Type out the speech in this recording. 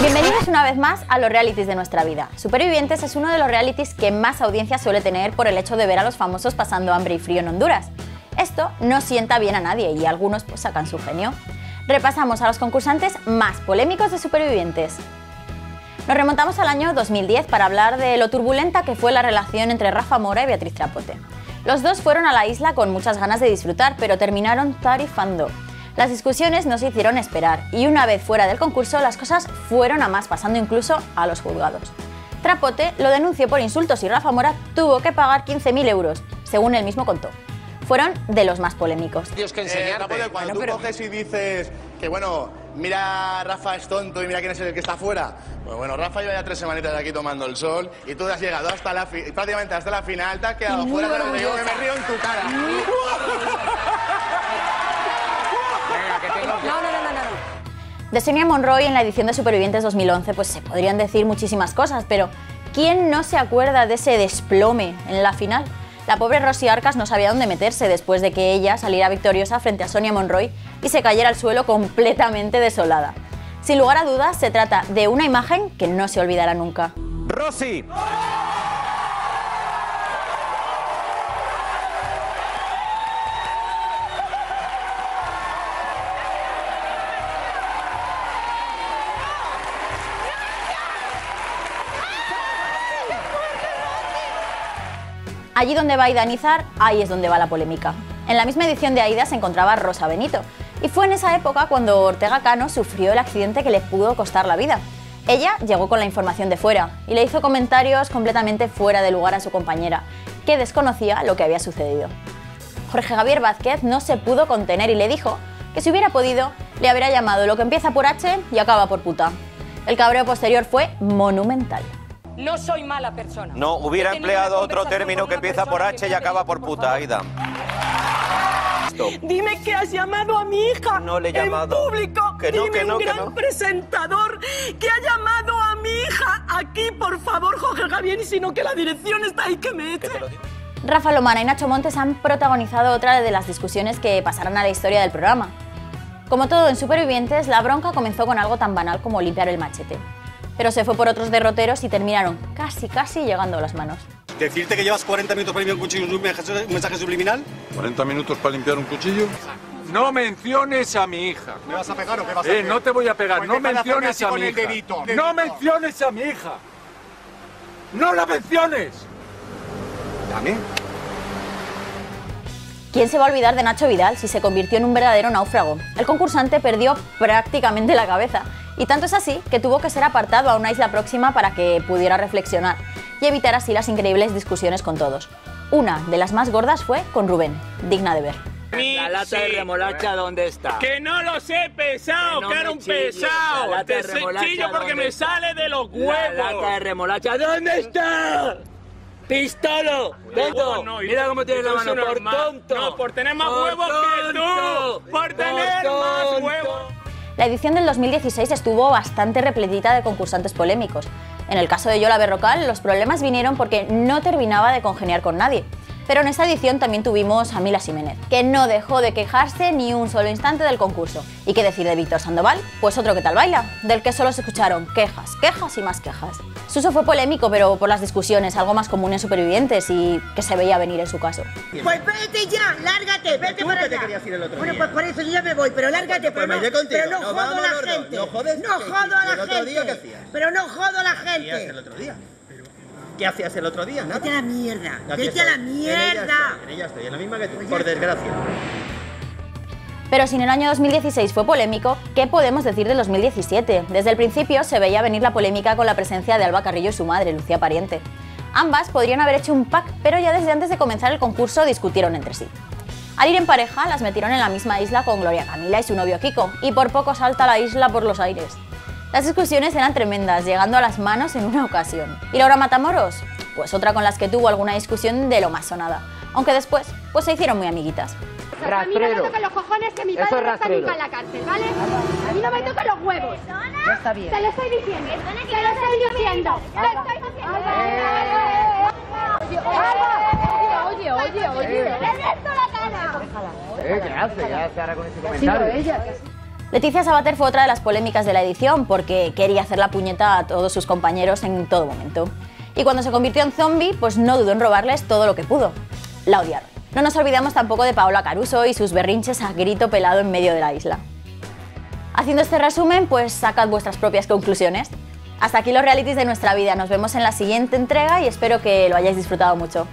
Bienvenidos una vez más a los realities de nuestra vida. Supervivientes es uno de los realities que más audiencia suele tener por el hecho de ver a los famosos pasando hambre y frío en Honduras. Esto no sienta bien a nadie y algunos pues sacan su genio. Repasamos a los concursantes más polémicos de Supervivientes. Nos remontamos al año 2010 para hablar de lo turbulenta que fue la relación entre Rafa Mora y Beatriz Trapote. Los dos fueron a la isla con muchas ganas de disfrutar, pero terminaron tarifando. Las discusiones no se hicieron esperar y una vez fuera del concurso las cosas fueron a más, pasando incluso a los juzgados. Trapote lo denunció por insultos y Rafa Mora tuvo que pagar 15.000 euros, según él mismo contó. Fueron de los más polémicos. Dios, que enseñarte. Cuando tú coges y dices que bueno, mira, Rafa es tonto y mira quién es el que está afuera. Pues bueno, Rafa lleva ya 3 semanitas aquí tomando el sol y tú has llegado hasta la prácticamente hasta la final, te has quedado muy fuera, pero te digo que me río en tu cara. No. De Sonia Monroy en la edición de Supervivientes 2011 pues se podrían decir muchísimas cosas, pero ¿quién no se acuerda de ese desplome en la final? La pobre Rosie Arcas no sabía dónde meterse después de que ella saliera victoriosa frente a Sonia Monroy y se cayera al suelo completamente desolada. Sin lugar a dudas, se trata de una imagen que no se olvidará nunca. ¡Rosie! Allí donde va Aida Nízar, ahí es donde va la polémica. En la misma edición de Aida se encontraba Rosa Benito, y fue en esa época cuando Ortega Cano sufrió el accidente que le pudo costar la vida. Ella llegó con la información de fuera, y le hizo comentarios completamente fuera de lugar a su compañera, que desconocía lo que había sucedido. Jorge Javier Vázquez no se pudo contener y le dijo que si hubiera podido, le habría llamado lo que empieza por H y acaba por puta. El cabreo posterior fue monumental. No soy mala persona. No, hubiera empleado otro término que empieza por H y acaba por puta, Aida. Dime que has llamado a mi hija. No le he llamado. En público. Que no, dime que no, un gran que no. Presentador que ha llamado a mi hija aquí, por favor, Jorge Javier, y si no, que la dirección está ahí, que me eche. Rafa Lomana y Nacho Montes han protagonizado otra de las discusiones que pasarán a la historia del programa. Como todo en Supervivientes, la bronca comenzó con algo tan banal como limpiar el machete, pero se fue por otros derroteros y terminaron casi llegando a las manos. ¿Decirte que llevas 40 minutos para limpiar un cuchillo es un mensaje subliminal? ¿40 minutos para limpiar un cuchillo? No menciones a mi hija. ¿Me vas a pegar o qué vas a hacer? No te voy a pegar, pues no menciones a mi hija. Dedito. No menciones a mi hija. ¡No la menciones! ¿También? ¿Quién se va a olvidar de Nacho Vidal si se convirtió en un verdadero náufrago? El concursante perdió prácticamente la cabeza. Y tanto es así que tuvo que ser apartado a una isla próxima para que pudiera reflexionar y evitar así las increíbles discusiones con todos. Una de las más gordas fue con Rubén, digna de ver. La lata de remolacha, ¿dónde está? ¡Que no lo sé, pesado! ¡Que era un pesado! ¡Te chillo porque me sale de los huevos! La lata de remolacha, ¿dónde está? ¡Pistolo! ¡Tonto! No, mira cómo tienes la mano, por tonto. No, por tener más huevos que tú. ¡Por tener más huevos! La edición del 2016 estuvo bastante repletita de concursantes polémicos. En el caso de Yola Berrocal, los problemas vinieron porque no terminaba de congeniar con nadie. Pero en esta edición también tuvimos a Mila Ximénez, que no dejó de quejarse ni un solo instante del concurso. ¿Y qué decir de Víctor Sandoval? Pues otro que tal baila, del que solo se escucharon quejas, quejas y más quejas. Suso fue polémico, pero por las discusiones, algo más común en Supervivientes y que se veía venir en su caso. Pues vete ya, lárgate, vete para allá. Te querías ir el otro día. Bueno, pues por eso yo ya me voy, pero lárgate, pero no jodo a la gente. No jodo a la gente. Pero no jodo a la gente. ¿Qué hacías el otro día? Nada. Vete a la mierda. Vete a la mierda. En ella estoy, en la misma que tú, por desgracia. Pero si en el año 2016 fue polémico, ¿qué podemos decir del 2017? Desde el principio se veía venir la polémica con la presencia de Alba Carrillo y su madre, Lucía Pariente. Ambas podrían haber hecho un pack, pero ya desde antes de comenzar el concurso discutieron entre sí. Al ir en pareja, las metieron en la misma isla con Gloria Camila y su novio Kiko, y por poco salta la isla por los aires. Las discusiones eran tremendas, llegando a las manos en una ocasión. ¿Y Laura Matamoros? Pues otra con las que tuvo alguna discusión de lo más sonada, aunque después pues se hicieron muy amiguitas. A mí no me tocan los cojones, que mi padre no está nunca en la cárcel, ¿vale? A mí no me tocan los huevos. No está bien. Se lo estoy diciendo. Se lo estoy diciendo. Oye. ¿Qué hace ahora con ese comentario? Leticia Sabater fue otra de las polémicas de la edición porque quería hacer la puñeta a todos sus compañeros en todo momento. Y cuando se convirtió en zombie, pues no dudó en robarles todo lo que pudo. La odiaron. No nos olvidamos tampoco de Paola Caruso y sus berrinches a grito pelado en medio de la isla. Haciendo este resumen, pues sacad vuestras propias conclusiones. Hasta aquí los realities de nuestra vida. Nos vemos en la siguiente entrega y espero que lo hayáis disfrutado mucho.